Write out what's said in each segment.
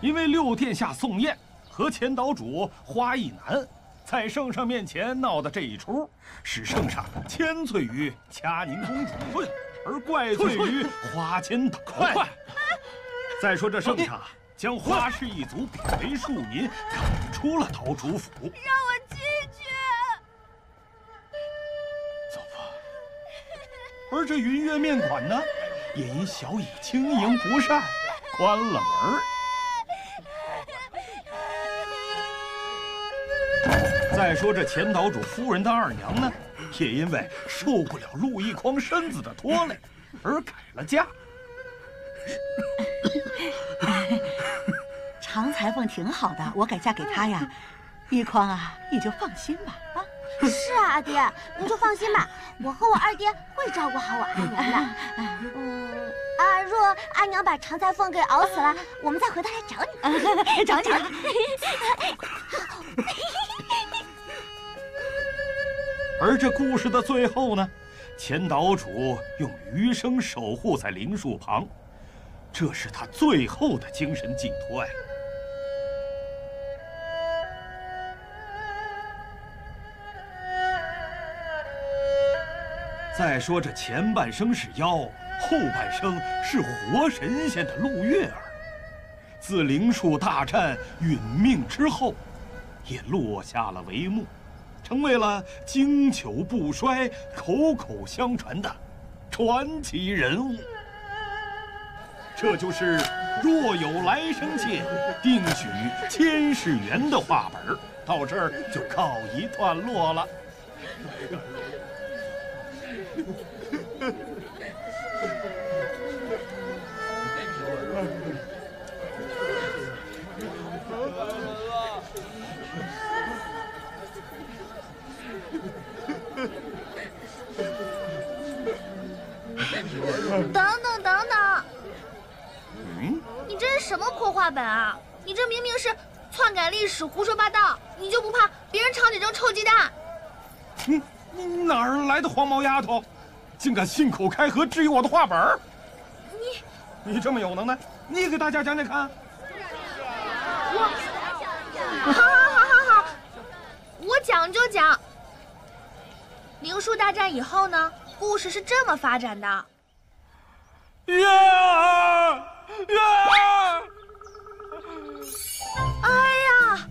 因为六殿下宋焰和前岛主花亦男在圣上面前闹的这一出，使圣上千岁于嘉宁公主，而怪罪于花千岛。快！再说这圣上将花氏一族贬为庶民，赶出了岛主府。让我进去。走吧。而这云月面馆呢，也因小乙经营不善，关了门。 再说这前岛主夫人的二娘呢，也因为受不了陆一匡身子的拖累，而改了嫁。常裁缝挺好的，我改嫁给他呀。一匡啊，你就放心吧啊！是啊，阿爹，你就放心吧，我和我二爹会照顾好我二娘的。嗯，啊，若阿娘把常裁缝给熬死了，我们再回头来找你，找你。而这故事的最后呢，前岛主用余生守护在灵树旁，这是他最后的精神寄托呀。再说这前半生是妖，后半生是活神仙的陆月儿，自灵树大战殒命之后，也落下了帷幕。 成为了经久不衰、口口相传的传奇人物，这就是“若有来生妾，定许千世缘”的话本，到这儿就告一段落了。等等等等，嗯，你这是什么破话本啊？你这明明是篡改历史、胡说八道，你就不怕别人朝你扔臭鸡蛋？嗯，你哪儿来的黄毛丫头，竟敢信口开河质疑我的话本？你这么有能耐，你也给大家讲讲看。我，好，我讲就讲。灵树大战以后呢，故事是这么发展的。 月儿，月儿！哎呀，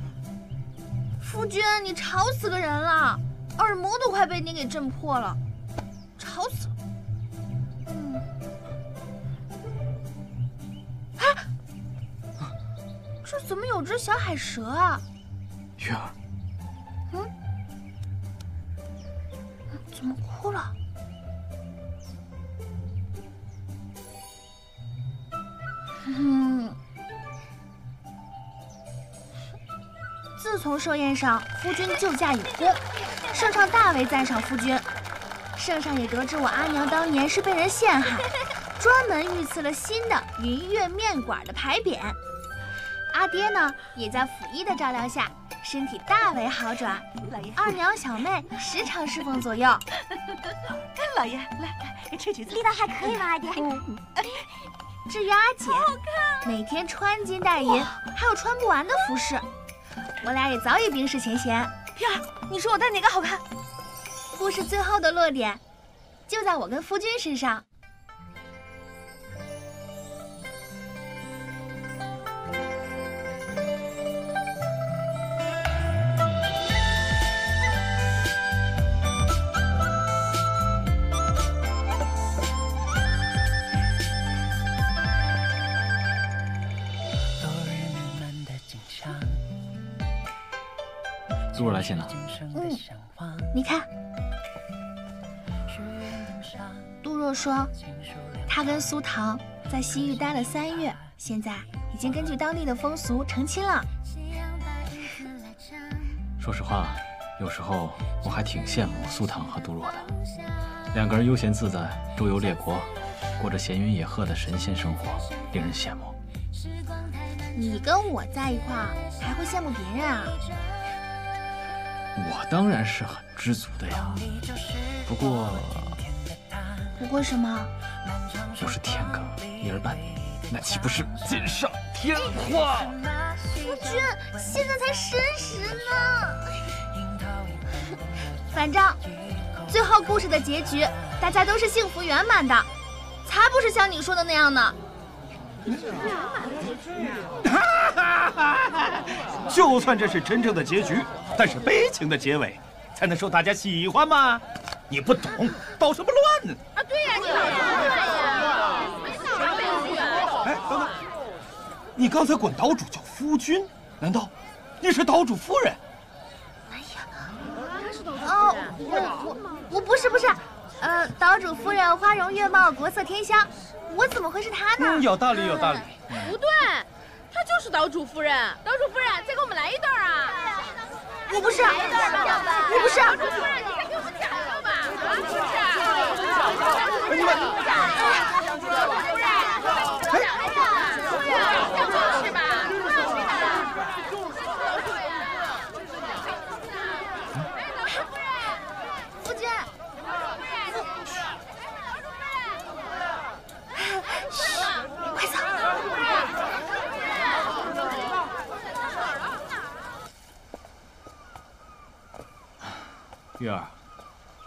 夫君，你吵死个人了，耳膜都快被你给震破了，吵死了。嗯。哎，这怎么有只小海蛇啊？月儿。嗯？怎么哭了？ 嗯，自从寿宴上夫君救驾以功，圣上大为赞赏夫君。圣上也得知我阿娘当年是被人陷害，专门御赐了新的云月面馆的牌匾。阿爹呢，也在府医的照料下，身体大为好转。二娘小妹时常侍奉左右。老爷，来吃橘子。力道还可以吗，阿爹？嗯 至于阿姐，每天穿金戴银，还有穿不完的服饰，我俩也早已冰释前嫌。燕儿，你说我戴哪个好看？故事最后的落点，就在我跟夫君身上。猪肉来信了。嗯，你看，杜若说，他跟苏桃在西域待了3月，现在已经根据当地的风俗成亲了。说实话，有时候我还挺羡慕苏桃和杜若的，两个人悠闲自在，周游列国，过着闲云野鹤的神仙生活，令人羡慕。你跟我在一块儿，还会羡慕别人啊？ 我当然是很知足的呀，不过什么？不是天高一儿半，那岂不是锦上天话。夫君，现在才申时呢。反正最后故事的结局，大家都是幸福圆满的，才不是像你说的那样呢。 就算这是真正的结局，但是悲情的结尾才能受大家喜欢嘛！你不懂，捣什么乱呢？啊，对呀，你捣乱呀！哎，等等，你刚才管岛主叫夫君，难道你是岛主夫人？哎呀，他是岛主夫人。我不是，岛主夫人花容月貌，国色天香。 我怎么会是他呢？有道理，有道理。不对，她就是岛主夫人。岛主夫人，再给我们来一段啊！我不是，我不是。岛主夫人，你再给我们讲一个吧！不是，你们岛主夫人，哎，讲故事吧，夫君。 快走！月儿，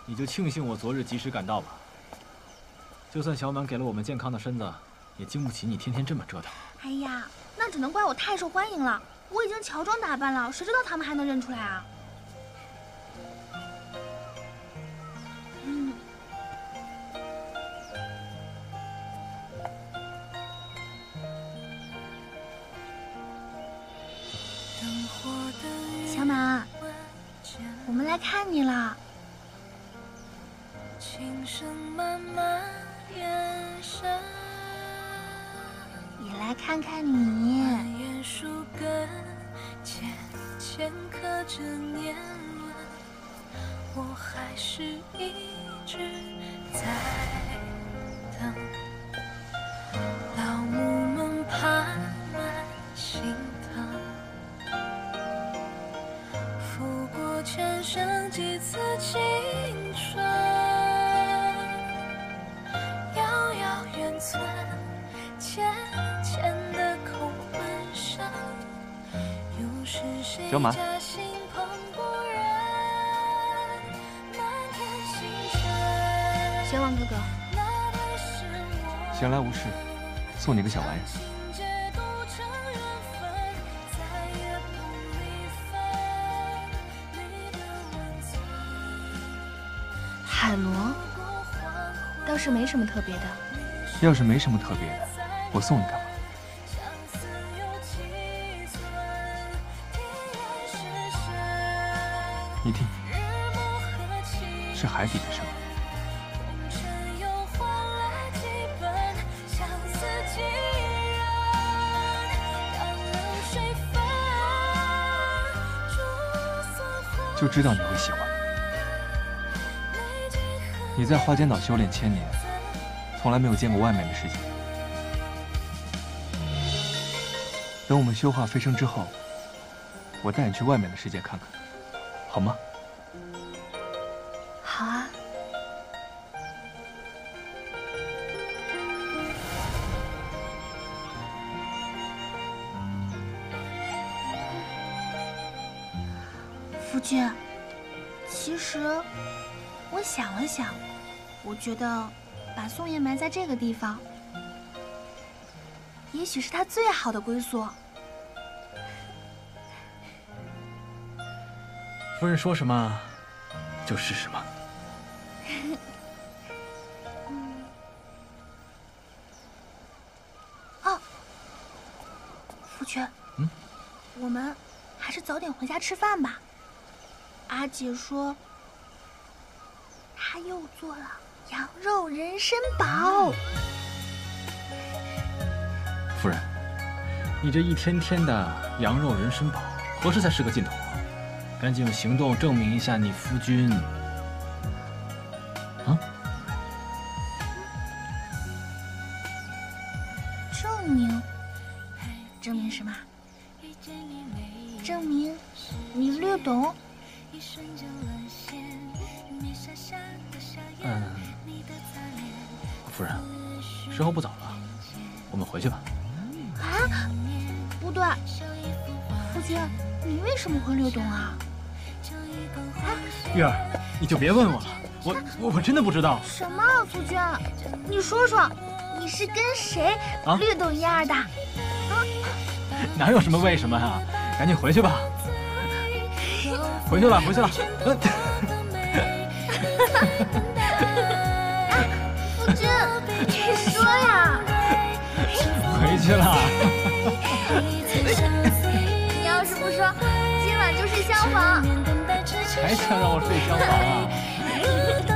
你就庆幸我昨日及时赶到吧。就算小满给了我们健康的身子，也经不起你天天这么折腾。哎呀，那只能怪我太受欢迎了。我已经乔装打扮了，谁知道他们还能认出来啊？嗯。 小满，我们来看你了。也来看看你。老母们爬满心疼。 付过前生几次青春，遥遥远存，浅浅的口吻上，又是谁家心蓬勃人，满天星辰。小婉哥哥，闲来无事，送你个小玩意。 海螺倒是没什么特别的。要是没什么特别的，我送你干嘛？你听，是海底的声音。 就知道你会喜欢。你在花间岛修炼1000年，从来没有见过外面的世界。等我们修化飞升之后，我带你去外面的世界看看，好吗？好啊。夫君，其实。 我想了想，我觉得把宋叶埋在这个地方，也许是他最好的归宿。夫人说什么，就是什么。哦，夫君，我们还是早点回家吃饭吧。阿姐说。 他又做了羊肉人参煲。夫人，你这一天天的羊肉人参煲，何时才是个尽头啊？赶紧用行动证明一下你夫君。啊？证明？证明什么？证明你略懂。 夫人，时候不早了，我们回去吧。啊，不对，胡青，你为什么会略懂啊？啊，玉儿，你就别问我了，我真的不知道。什么啊，苏君？你说说，你是跟谁略懂一二的？啊？哪有什么为什么啊？赶紧回去吧。回去了，回去了。啊，胡军，你说呀？回去了。你要是不说，今晚就睡厢房。还想让我睡厢房啊？